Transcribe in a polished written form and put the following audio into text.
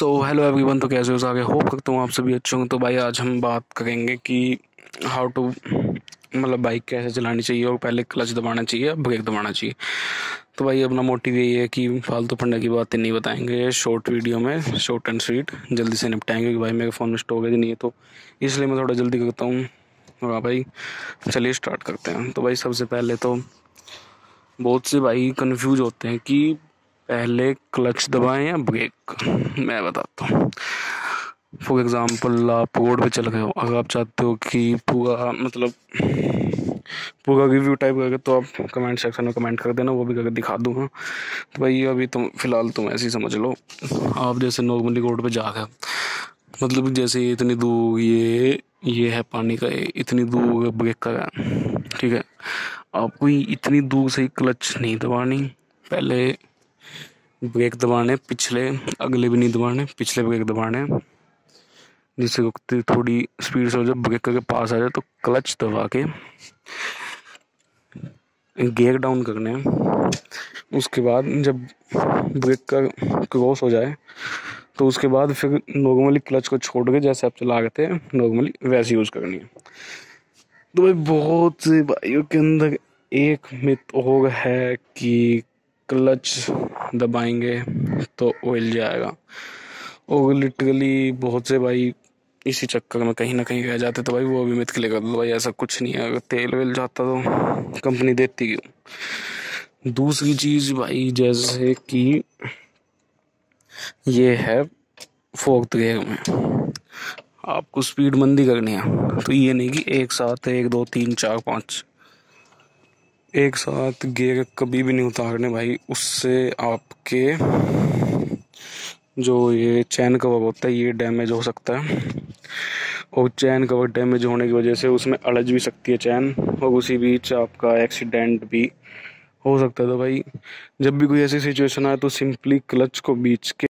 So hello everyone, तो कैसे हो सारे? होप करता हूँ आप सभी अच्छे हों। तो भाई आज हम बात करेंगे कि हाउ टू मतलब बाइक कैसे चलानी चाहिए और पहले क्लच दबाना चाहिए या ब्रेक दबाना चाहिए। तो भाई अपना मोटिव यही है कि फालतू पढ़ने की बातें नहीं बताएंगे, शॉर्ट वीडियो में शॉर्ट एंड स्वीट जल्दी से निपटाएंगे क्योंकि भाई मेरे फ़ोन में स्टोरेज नहीं है, तो इसलिए मैं थोड़ा जल्दी करता हूँ। हाँ भाई, चलिए स्टार्ट करते हैं। तो भाई सबसे पहले तो बहुत से भाई कन्फ्यूज होते हैं कि पहले क्लच दबाएं या ब्रेक। मैं बताता हूँ, फॉर एग्ज़ाम्पल आप रोड पे चल रहे हो, अगर आप चाहते हो कि पूरा मतलब पूरा रिव्यू टाइप करके, तो आप कमेंट सेक्शन में कमेंट कर देना, वो भी करके दिखा दूँगा। तो भाई अभी तुम फ़िलहाल तुम ऐसे ही समझ लो, आप जैसे नॉर्मली रोड पे जा रहे हो, मतलब जैसे इतनी दूर ये है पानी का, इतनी दूर ब्रेक का है, ठीक है। आपको इतनी दूर से क्लच नहीं दबानी, पहले ब्रेक दबाने, पिछले अगले भी नहीं दबाने, पिछले ब्रेक दबाने, जिससे रुकते थोड़ी स्पीड से हो जाए, ब्रेक करके पास आ जाए तो क्लच दबा के गियर डाउन करने हैं। उसके बाद जब ब्रेक का क्रॉस हो जाए तो उसके बाद फिर नॉर्मली क्लच को छोड़ के जैसे आप चला रहे थे नॉर्मली वैसे यूज़ करनी है। तो भाई बहुत से भाइयों के अंदर एक मिथ और है कि क्लच दबाएंगे तो ऑयल जाएगा, और लिटरली बहुत से भाई इसी चक्कर में कहीं ना कहीं रह जाते। तो भाई वो भी मिथ क्लियर कर दो, भाई ऐसा कुछ नहीं है, अगर तेल वेल जाता तो कंपनी देती क्यों। दूसरी चीज़ भाई जैसे कि ये है फोर्थ गियर में आपको स्पीड मंदी करनी है, तो ये नहीं कि एक साथ 1 2 3 4 5 एक साथ गियर कभी भी नहीं उतारने भाई, उससे आपके जो ये चैन कवर होता है ये डैमेज हो सकता है, और चैन कवर डैमेज होने की वजह से उसमें अड़ज भी सकती है चैन, और उसी बीच आपका एक्सीडेंट भी हो सकता है। तो भाई जब भी कोई ऐसी सिचुएशन आए तो सिंपली क्लच को बीच के